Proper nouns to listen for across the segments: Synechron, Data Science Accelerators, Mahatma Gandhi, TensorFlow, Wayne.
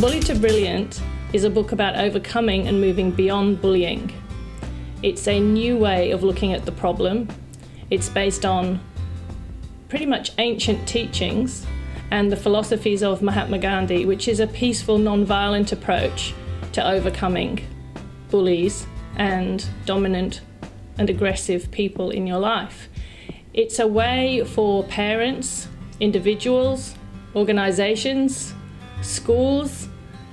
From Bully to Brilliant is a book about overcoming and moving beyond bullying. It's a new way of looking at the problem. It's based on pretty much ancient teachings and the philosophies of Mahatma Gandhi, which is a peaceful, non-violent approach to overcoming bullies and dominant and aggressive people in your life. It's a way for parents, individuals, organisations, schools,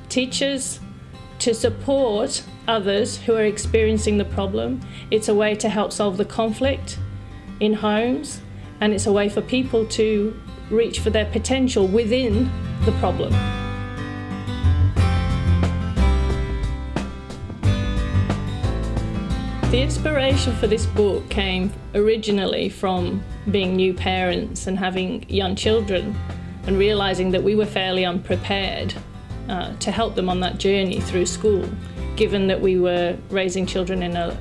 teachers to support others who are experiencing the problem. It's a way to help solve the conflict in homes, and it's a way for people to reach for their potential within the problem. The inspiration for this book came originally from being new parents and having young children and realising that we were fairly unprepared to help them on that journey through school, given that we were raising children in a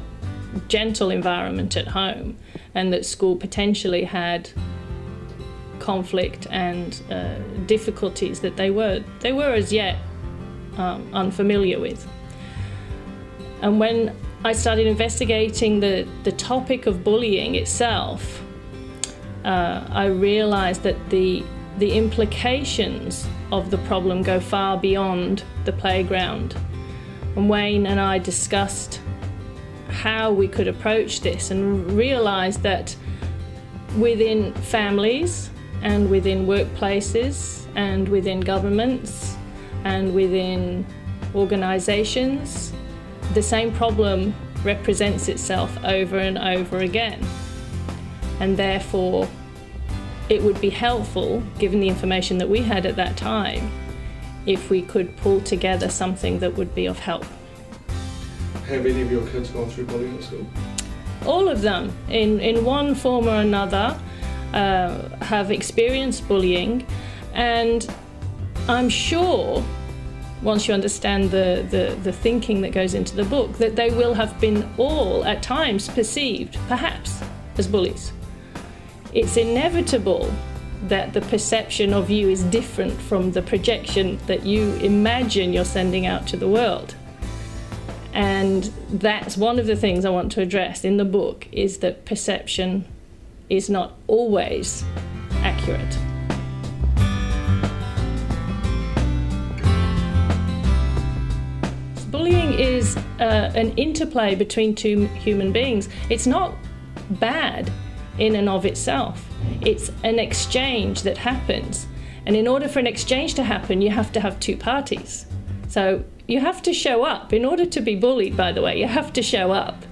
gentle environment at home and that school potentially had conflict and difficulties that they were as yet unfamiliar with. And when I started investigating the topic of bullying itself, I realised that the implications of the problem go far beyond the playground. And Wayne and I discussed how we could approach this and realised that within families and within workplaces and within governments and within organisations, the same problem represents itself over and over again. And therefore, it would be helpful, given the information that we had at that time, if we could pull together something that would be of help. How many of your kids gone through bullying at school? All of them, in one form or another, have experienced bullying, and I'm sure, once you understand the thinking that goes into the book, that they will have been all, at times, perceived, perhaps, as bullies. It's inevitable that the perception of you is different from the projection that you imagine you're sending out to the world. And that's one of the things I want to address in the book, is that perception is not always accurate. Bullying is an interplay between two human beings. It's not bad in and of itself. It's an exchange that happens. And in order for an exchange to happen, you have to have two parties. So you have to show up. In order to be bullied, by the way, you have to show up.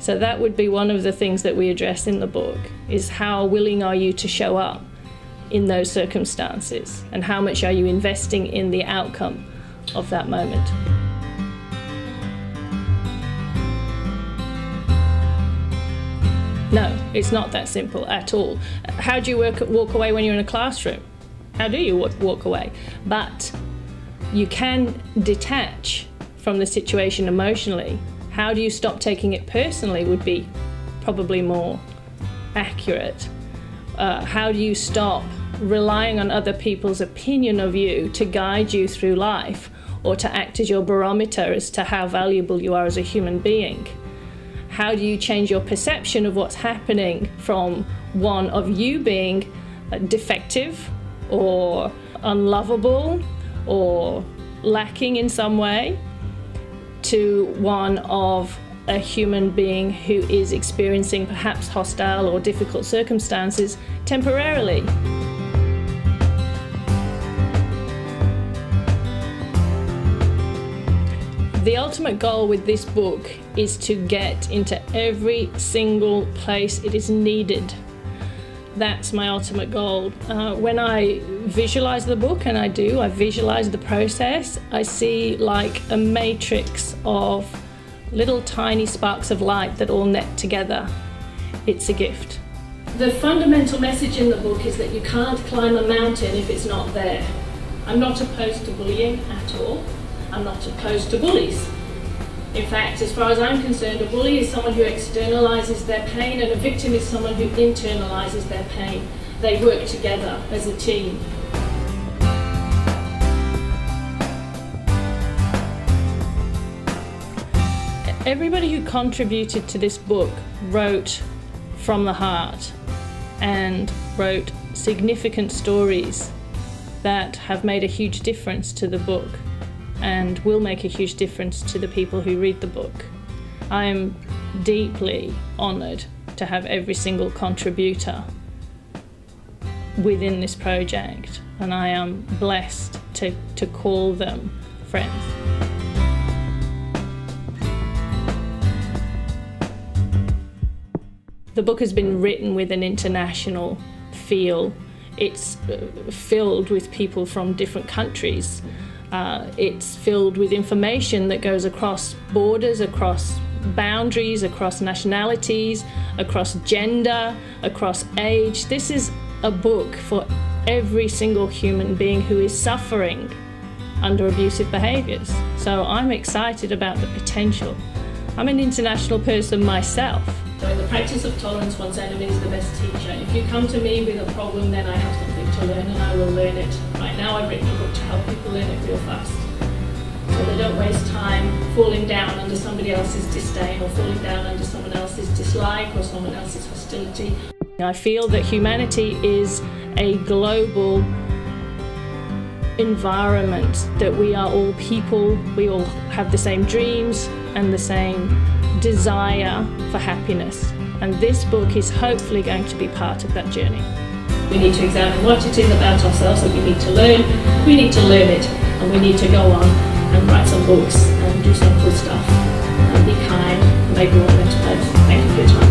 So that would be one of the things that we address in the book, is how willing are you to show up in those circumstances, and how much are you investing in the outcome of that moment. No, it's not that simple at all. How do you walk away when you're in a classroom? How do you walk away? But you can detach from the situation emotionally. How do you stop taking it personally would be probably more accurate. How do you stop relying on other people's opinion of you to guide you through life, or to act as your barometer as to how valuable you are as a human being? How do you change your perception of what's happening from one of you being defective or unlovable or lacking in some way, to one of a human being who is experiencing perhaps hostile or difficult circumstances temporarily? The ultimate goal with this book is to get into every single place it is needed. That's my ultimate goal. When I visualise the book, and I visualise the process, I see like a matrix of little tiny sparks of light that all net together. It's a gift. The fundamental message in the book is that you can't climb a mountain if it's not there. I'm not opposed to bullying at all. I'm not opposed to bullies. In fact, as far as I'm concerned, a bully is someone who externalises their pain, and a victim is someone who internalises their pain. They work together as a team. everybody who contributed to this book wrote from the heart and wrote significant stories that have made a huge difference to the book and will make a huge difference to the people who read the book. I am deeply honoured to have every single contributor within this project, and I am blessed to call them friends. The book has been written with an international feel. It's filled with people from different countries. It's filled with information that goes across borders, across boundaries, across nationalities, across gender, across age. This is a book for every single human being who is suffering under abusive behaviours. So I'm excited about the potential. I'm an international person myself. So the practice of tolerance, one's enemy, is the best teacher. If you come to me with a problem, then I have something to learn and I will learn it. Right now I've written a book to help people learn it real fast, so they don't waste time falling down under somebody else's disdain or falling down under someone else's dislike or someone else's hostility. I feel that humanity is a global environment, that we are all people, we all have the same dreams and the same desire for happiness, and this book is hopefully going to be part of that journey. We need to examine what it is about ourselves that we need to learn. We need to learn it, and we need to go on and write some books and do some cool stuff and be kind and make the world a better place. Thank you for your time.